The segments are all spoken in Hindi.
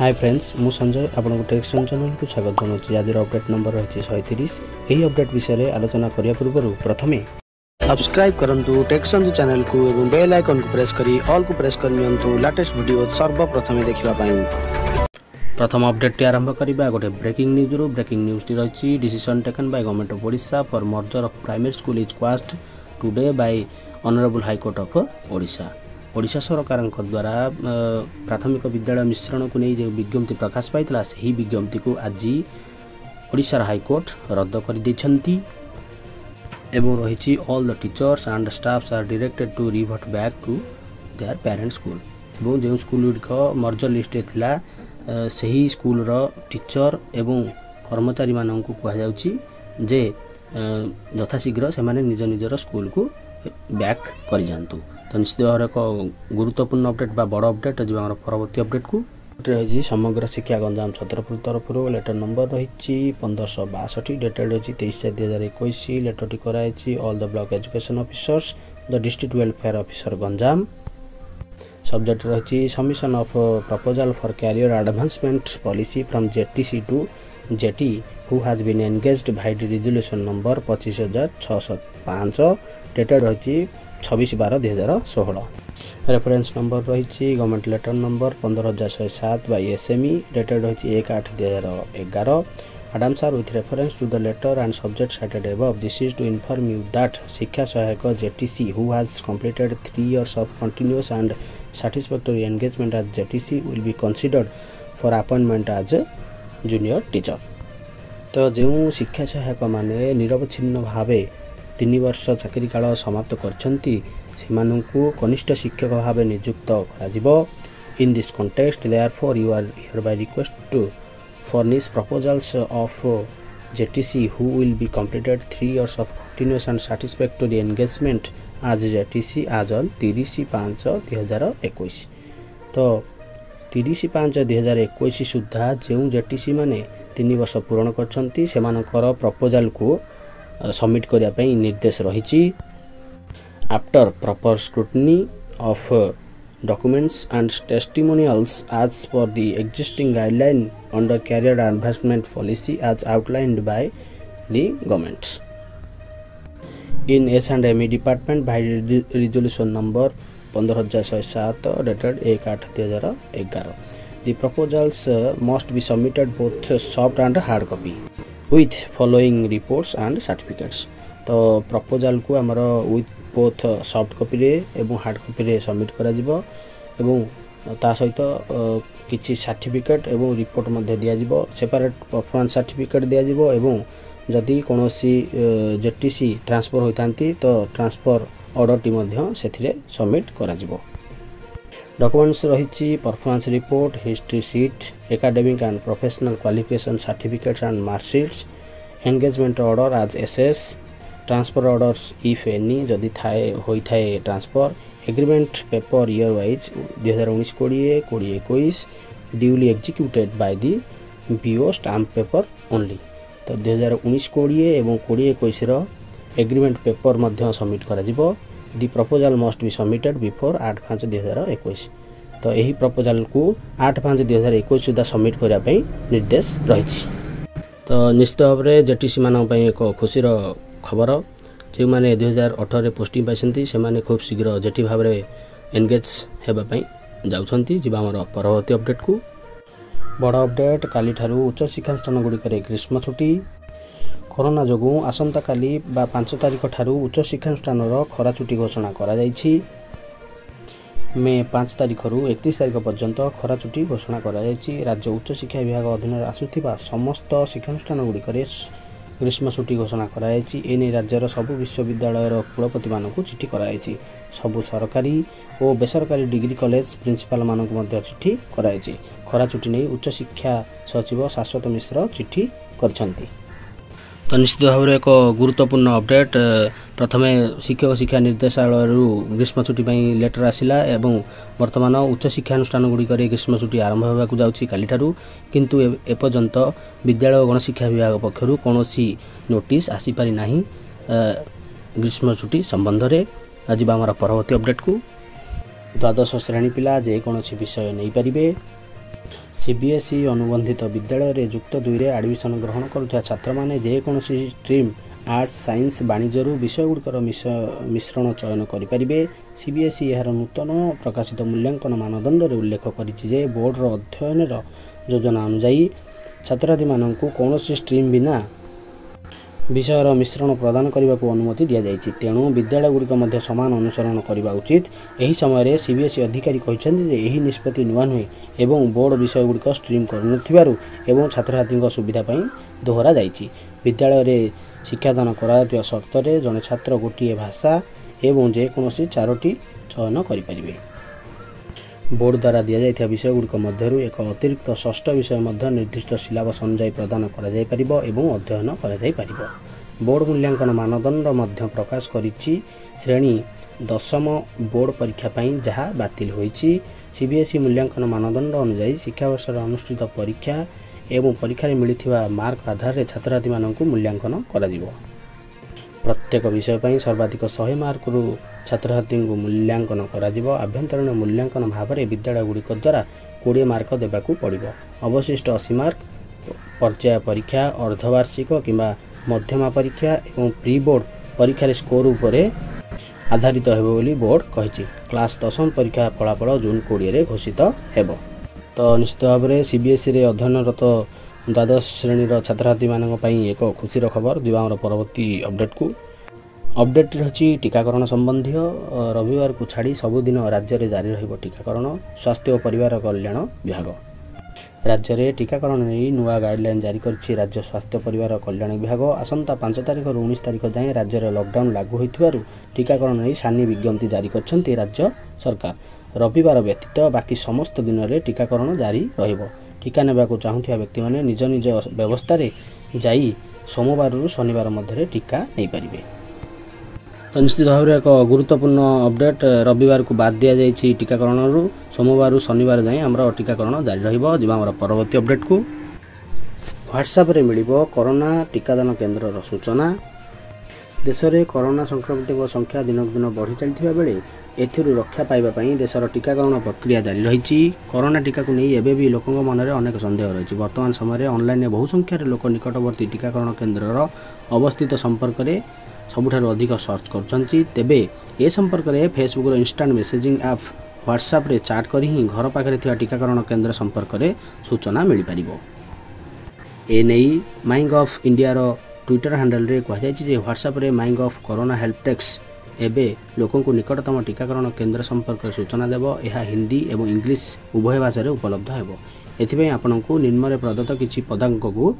हाय फ्रेंड्स मु संजय आपंक टेक्सम चैनल को स्वागत जनाऊँ। आज अपडेट नंबर रही 130। यही अपडेट विषय आलोचना करने पूर्व प्रथम सब्सक्राइब करूँ टेक्सम चैनल को एवं बेल आइकन को प्रेस करी ऑल को प्रेस करनी लेटेस्ट वीडियो सर्वप्रथमे देखापी। प्रथम अपडेट आरंभ करवा गोटे ब्रेकिंग न्यूज रु। ब्रेकिंग न्यूज टी रही decision taken by government of Odisha for merger of primary school is quashed today by honourable high court of Odisha. Odisha सरकार द्वारा प्राथमिक विद्यालय मिश्रण को नहीं जो विज्ञप्ति प्रकाश पाई से विज्ञप्ति को आज ओडिशा हाईकोर्ट रद्द कर देछंती। एवं रही all the teachers and staffs are directed to revert back to their parent school. एवं जो स्कूल गुड़िक मर्जर लिस्ट था सही स्कूल रो टीचर एवं कर्मचारी मानों को कह जाउची जे यथाशीघ्र से माने निज निजर स्कूल को बैक कर जातु। तो निश्चित भाव एक गुरुत्वपूर्ण अपडेट बा बड़ अपडेट जो आम परवर्ती अपडेट को रही। समग्र शिक्षा गंजाम छतरपुर तरफ लेटर नंबर रही 1562 डेटेड रही 23 4 2021। लेटरटी कराई all the block education officers the district welfare officer Ganjam. Subject रही submission of proposal for career advancement policy from JTC to JT who has been engaged by the resolution number 25605 dated रही 26 12 2016। रेफरेंस नंबर रही government letter number 15107 by SME dated रही 1 8 2011। Madam sir with reference to the letter and subject cited above this is to inform you that शिक्षा सहायक JTC who has completed 3 years of continuous and satisfactory engagement at JTC will be considered for appointment as a junior teacher। तो जो शिक्षा सहायक माने निरवच्छिन्न भावे 3 वर्ष चाकरी काल समाप्त करछंती सेमानंकु कनिष्ठ शिक्षक भावे नियुक्त कराजिबो। In this context therefore you are hereby request to furnish proposals of JTC who will be completed 3 years of continuous and satisfactory engagement आज जेटीसी आज 30-5-2021। तो 30-5-2021 सुधा जो जेटीसी माने 3 वर्ष पूरण करछंती सेमानकर प्रपोजल को सबमिट करिया पई निर्देश रही। After proper scrutiny of documents and testimonials as per the existing guideline under career advancement policy as outlined by the government in S and M E department by resolution number 15607 dated 1 8 2011। The proposals must be submitted both soft and hard copy with following reports and certificates. तो प्रपोजल को आमर विथ बोथ सॉफ्ट कॉपी रे एवं हार्ड कॉपी रे सबमिट करा जिवो एवं ता सहित किछि सर्टिफिकेट एवं रिपोर्ट मध्ये दिया जिवो। सेपरेट परफॉर्मेंस सर्टिफिकेट दिया जिवो एवं जदि कौन जेटीसी ट्रांसफर होता तो ट्रांसफर ऑर्डरटी से सबमिट करा जिवो। डॉक्यूमेंट्स रही performance report history sheet academic and professional qualification certificates and marksheets engagement order आज SS transfer orders if any जदि थाए होई थाए transfer agreement paper year wise 2019-20 20 21 duly executed by the BO stamp paper only. तो 2019-20 एवं 2021 एग्रीमेंट पेपर मध्य सबमिट करा जिवो। The proposal must be submitted before 8-5-2021। तो यही प्रपोजल को 8-5-2021 सुधा सबमिट करने निर्देश रही। तो निश्चित भाव में जेटीसी मान एक खुशीर खबर जो मैंने 2018 पोस्टिंग पाई से खूब शीघ्र जेटी भाव एनगेज होगापी जामर परवर्ती अपडेट को। बड़ अपडेट काली ठारू उच्च शिक्षानुष्ठान गुड़िकर ग्रीष्म छुट्टी। कोरोना जोगुं आसंता काली बा 5 तारिख ठारू उच्च शिक्षानुष्ठान खरा छुट्टी घोषणा करा जायछि। मे 5 तारिख रु 31 तारिख पर्यंत खरा छुट्टी घोषणा करा जायछि। राज्य उच्च शिक्षा विभाग अधीन आसुथिबा समस्त शिक्षानुष्ठान गुड़िकर ग्रीष्म छुट्टी घोषणा करा जायछि। एने राज्यर सबु विश्वविद्यालयर कुलपति मानकु चिठी करा जायछि। सबु सरकारी और बेसरकारी डिग्री कॉलेज प्रिंसिपल मानकु मध्ये चिठी करा जायछि। खरा छुट्टी नहीं उच्च शिक्षा सचिव शाश्वत मिश्र चिठी करछंती। तो निश्चित भाव में एक गुरुत्वपूर्ण अपडेट प्रथम शिक्षक शिक्षा निर्देशालय ग्रीष्म छुट्टी लेटर आसला एवं वर्तमान उच्च शिक्षानुष्ठान गुड़िक ग्रीष्म छुट्टी आरंभ होगा जाऊँगी कालीठारू किंतु एपर्यंत विद्यालय और गणशिक्षा विभाग पक्षर कौन नोटिस आसीपारी नाही ग्रीष्म छुट्टी संबंध में। आज आम परवर्ती अपडेट को। द्वादश श्रेणी पिला जेकोसी विषय नहीं पारे सीबीएसई अनुबंधित विद्यालय रे युक्त दुई रे एडमिशन ग्रहण करुवा छात्र माने जेकोसी स्ट्रीम आर्ट्स साइंस वाणिज्य विषय गुड़िकर मिश्रण चयन करें। सीबीएसई यार नूतन प्रकाशित मूल्यांकन मानदंड रे उल्लेख कर बोर्डर अध्ययन योजना अनुजाई छात्रार्थी मान कौन स्ट्रीम बिना विषय मिश्रण प्रदान करने को अनुमति दि जाएगी, तेणु विद्यालयगुड़िक मध्य सामान अनुसरण करने उचित। यही समय सीबीएसई अधिकारी कहते यह निष्पत्ति नुआ नुहे एवं बोर्ड विषयगुड़िक स्ट्रीम कर छात्रछात्री सुविधा दोहरा जाइए। विद्यालय में शिक्षादान कर सर्त जड़े छात्र गोटे भाषा एवं जेकोसी चारोटी चयन करें। बोर्ड द्वारा दि जाता विषयगुड़िक मध्य एक अतिरिक्त षष्ठ विषय निर्दिष्ट सिलेबस अनुसार प्रदान अध्ययन कर। बोर्ड मूल्यांकन मानदंड प्रकाश कर श्रेणी दशम बोर्ड परीक्षापी जहाँ बातिल होइछि। सीबीएसई मूल्यांकन मानदंड अनुसार शिक्षावर्ष अनुष्ठित परीक्षा एवं परीक्षा में मिलता मार्क आधार में छात्रछात्री मानक मूल्यांकन कर। प्रत्येक विषयपी सर्वाधिक 100 मार्करू छात्रछात्री मूल्यांकन कर। आभ्यंतरीण मूल्यांकन भाव में विद्यालयगुड़िक द्वारा 20 मार्क देवा पड़ो। अवशिष्ट 80 मार्क पर्याय परीक्षा अर्धवार्षिक किंवा मध्यमा परीक्षा एवं प्री बोर्ड परीक्षार स्कोर उपर आधारित होली बोर्ड कही। क्लास 10 परीक्षा फलाफल जून 20 में घोषित हो। तो निश्चित भाव में सीबीएसई अध्ययनरत द्वादश श्रेणीर छात्रछात्री मानी एक खुशीर खबर। जी आम परवर्ती अपडेट को अपडेट रही टीकाकरण संबंधी रविवार को छाड़ी सबुदिन राज्य में जारी टीकाकरण। स्वास्थ्य और परिवार कल्याण विभाग राज्य में टीकाकरण नहीं नुआ गाइडलाइन जारी कर राज्य स्वास्थ्य परिवार कल्याण विभाग आसंता 5 तारिख 19 तारिख जाए राज्य में लकडाउन लागू होती टीकाकरण नहीं सानी विज्ञप्ति जारी कर राज्य सरकार। रविवार व्यतीत बाकी समस्त दिन में टीकाकरण जारी रहिबो। टीका नेबाकू चाहूଥିବା व्यक्ति माने निज निज व्यवस्था रे जाई सोमवार रु शनिवार मध्य टीका नहीं पारिबे। तो निश्चित भाव में एक गुरुत्वपूर्ण अपडेट रविवार को बाद दिया जाइए टीकाकरण रु सोमवार शनिवार जाए आम टीकाकरण जारी रहिबो। जिबा आम परवर्ती अपडेट को व्हाट्सएप रे मिलिबो कोरोना टीकादान केन्द्र रो सूचना। देश में कोरोना संक्रमितों संख्या दिनक दिन बढ़ी चलता बेले एथिरु रक्षा पाइबापी देशर टीकाकरण प्रक्रिया जारी रही। कोरोना टीका को नहीं एवं भी लोक मन में अनेक सन्देह रही। वर्तमान समय ऑनलाइन बहु संख्यार लोक निकटवर्ती टीकाकरण केन्द्र अवस्थित संपर्क में सबुठार अधिक सर्च कर तेबे ए संपर्क में फेसबुक इंस्टांट मेसेजिंग आप व्हाट्सएप रे चैट कर ही घर पाखे टीकाकरण केन्द्र संपर्क में सूचना मिल पार। एने MyGov India Twitter handle रे कहुई व्हाट्सएप रे MyGov corona help desk एबे लोकों को निकटतम टीकाकरण केन्द्र संपर्क सूचना देव। यह हिंदी एवं इंग्लिश उभय भाषा में उपलब्ध हो। एथिपई आपनकू निम्न प्रदत्त किछि पदांक को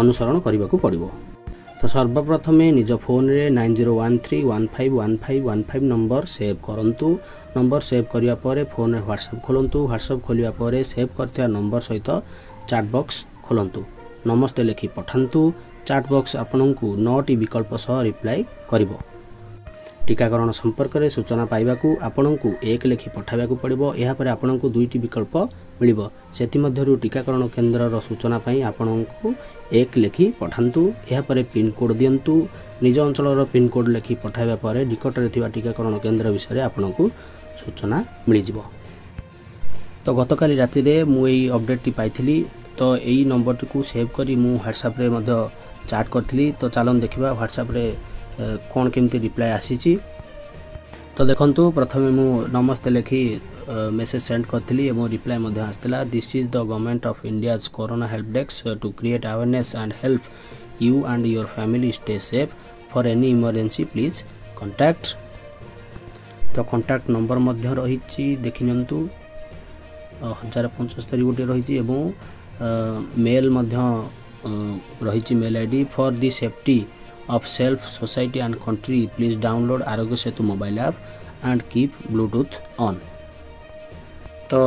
अनुसरण करने पड़ो। तो सर्वप्रथमे निज फोन रे 9013151515 नंबर सेव करंतु। नंबर सेव करिया परे फोन रे व्हाट्सएप खोलंतु। व्हाट्सएप खोलिया परे सेव करथिया नंबर सहित चैट बॉक्स खोलंतु। नमस्ते लिखि पठांतु। चैट बॉक्स आपनकू 9टी विकल्प सह रिप्लाई करिवो। टीकाकरण संपर्क में सूचना पाइबा को आपंकू 1 लिखि पठाइबा पड़ो। यापर आपंकू 2टी विकल्प मिलिबो। सेतिमध्यरु टीकाकरण केन्द्रर सूचना पाई आपंकू 1 लिखि पठांतु। यापर पिन कोड दियंतु। निज अंचलर पिन कोड लिखि पठाइबा पर निकटरे थिबा टीकाकरण केन्द्र विषय में आपंकू सूचना मिलिजिवो। तो गतकाली राति रे मु एई अपडेट टी पाइथिली। तो एई नंबर टी को सेव करी मु व्हाट्सएप रे मध्य चैट करथिली। तो चलन देखिबा व्हाट्सएप रे कौन केमती रिप्लाय आसी। तो देखंतु प्रथमे मु नमस्ते लिखि मेसेज सेंड करथिली एवं रिप्लाय मध्ये आस्तला। This is the government of India's corona help desk to create awareness and help you and your family stay safe for any emergency please contact. तो कांटेक्ट नंबर मध्ये रहिछि देखिनंतु 1075 गोटे रहिछि एवं मेल मध्ये रहिछि mail ID for the safety of self society and country please download Aarogya Setu mobile app and keep Bluetooth on. तो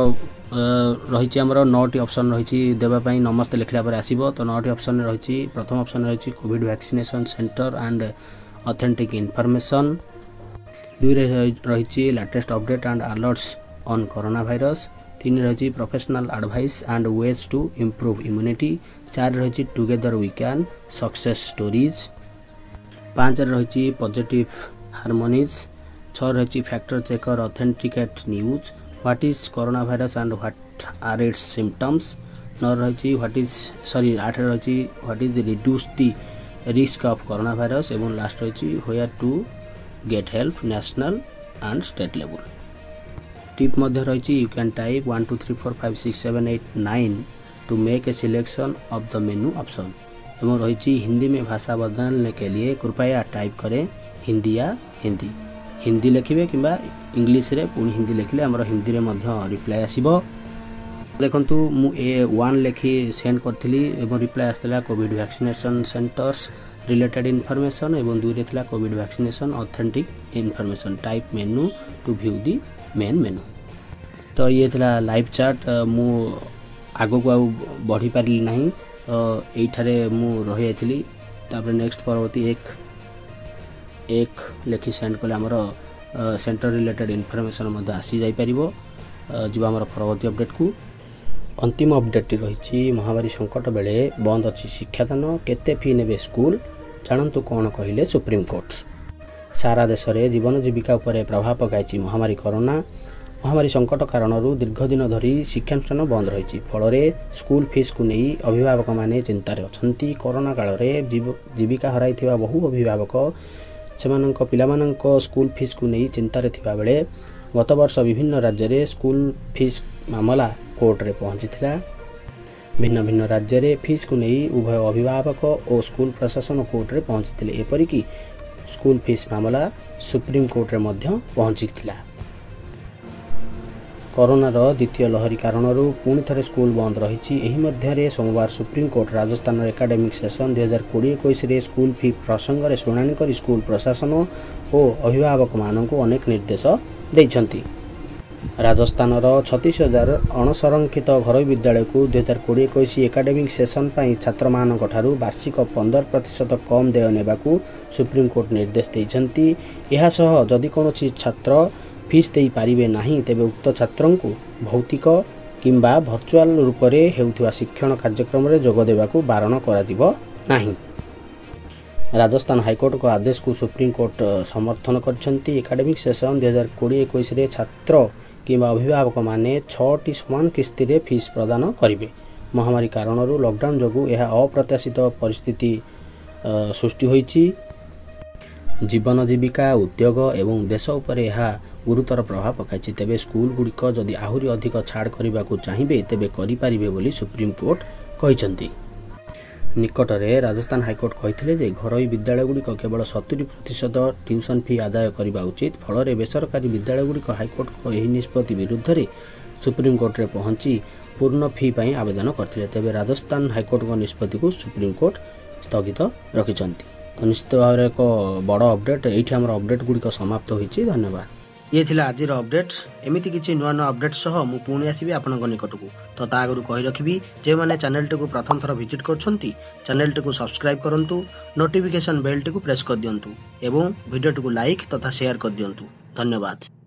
रही आमर 9टी ऑप्शन रही देवाई नमस्ते लिखला पर आसो। तो 9टी ऑप्शन रही प्रथम ऑप्शन रही covid vaccination centre and authentic information. 2 रही latest update and alerts on corona virus. 3 रही professional advice and ways to improve immunity. 4 रही together we can success stories. 5 रही पॉजिटिव हार्मोनीज। 6 रही factor checker authenticate news what is corona virus and what आठ आर इट्स सिम्पटम्स नौ रही ह्वाट इज सरी आठ रही what is reduce the risk of corona virus एवं लास्ट रही where to get help national and state level tip मध्य रही you can type 1 2 3 4 5 6 7 8 9 to make a selection of the menu option एवं रही हिंदी में भाषा बदलने के लिए कृपया टाइप करें हिंदी या हिंदी हिंदी लिखे कि इंग्लीश रे पुणी हिंदी लिखले आमर हिंदी में रिप्लाई आसो देखु मुन लिखी सेंड करी और रिप्लाई आसाला covid vaccination centres related information और दुई था covid vaccination authentic information type menu to view the main menu. तो ये था लाइव चार्ट मु आग को बढ़ी पारि ना तो ये मुझे रही जापर नेक्स्ट परवर्ती एक लिखी सेंड कले आमर सेंटर रिलेटेड इनफॉरमेशन आसी जापर जीव आम परवर्ती अपडेट को अंतिम अपडेट रही महामारी संकट बेले बंद अच्छी शिक्षादान केते फी ने स्कूल जानतु कौन कहले सुप्रीमकोर्ट सारा देश में जीवन जीविका उपर प्रभाव पकाई महामारी कोरोना महामारी संकट कारण दीर्घ दिन धरी शिक्षानुष्ठान बंद रही फल स्कूल फीस को नहीं अभिभावक मैंने चिंतार अच्छा कोरोना काल जीविका हराई बहु अभिभावक सेमानंक पिलामानंक स्कूल फीस को नहीं चिंतार बेले गत वर्ष विभिन्न राज्य में स्कूल फीस मामला कोर्ट रे पहुंचीला भिन्न भिन्न राज्य में फीस को नहीं उभय अभिभावक और स्कूल प्रशासन कोर्ट रे पहुंचीले एपरिकी स्कूल फीस मामला सुप्रीम कोर्ट रे मध्य पहुंचीला कोरोनार द्वितीय लहरी कारण पुणी थे स्कूल बंद रही एही मध्य सोमवार supreme court Rajasthan academic session 2020-21 रे स्कूल फी प्रसंग में शुणाणी कर स्कूल प्रशासन और अभिभावक मानकू अनेक निर्देश देइछंती राजस्थान 36,000 अणसंरक्षित घर विद्यालय को 2020-21 एकाडेमिक सेसन पर छात्र मान वार्षिक 15% कम देय नेबा सुप्रीमकोर्ट निर्देश देइछंती यह जदि कौन छात्र फीस दे पारे ना तेबे उक्त छात्र को भौतिक किंबा भर्चुआल रूप से होता शिक्षण कार्यक्रम में जोगदेवा बारण करा राजस्थान हाईकोर्ट को आदेश को सुप्रीमकोर्ट समर्थन करछंती एकाडेमिक सेसन 2020-21 रे छात्र किंबा अभिभावक माने 6टी समान किस्ती रे फीस प्रदान करेंगे महामारी कारण लॉकडाउन जोगु यह अप्रत्याशित परिस्थिति सृष्टि होईची जीवन जीविका उद्योग एवं देश उपर यह गुरुतर प्रभाव पकाई तेबे स्कूल गुड़िक जदि आहुरी अधिक छाड़ करने को चाहिए तेबे करिपारिबे बोली सुप्रीमकोर्ट कहिसेंती निकट में राजस्थान हाईकोर्ट कही घर विद्यालय गुड़िक केवल 70% ट्यूशन फी आदाय करने उचित फल बेसरकारी विद्यालय गुड़िक हाईकोर्ट यह निष्पत्ति विरुद्ध रे सुप्रीमकोर्ट रे पहुंची पूर्ण फी पर आवेदन करते तेबे राजस्थान हाईकोर्ट को निष्पत्ति को सुप्रीमकोर्ट स्थगित रखिंट। तो निश्चित भाव में एक बड़ अपडेट ये आम अपडेट गुड़िक समाप्त होती धन्यवाद। ये थिला आज अपडेट्स एमती किसी नुआ नुआ अपडेट्स सह मु पुणी आसबि आपनक निकट को तो ता आगु कहि रखिबी जे माने चैनल टिकु प्रथम थर विजिट करछंती चैनल टिकु सब्सक्राइब करंतु नोटिफिकेशन बेल टिकु प्रेस कर दियंतु एवं वीडियो टिकु लाइक तथा शेयर कर दियंतु धन्यवाद।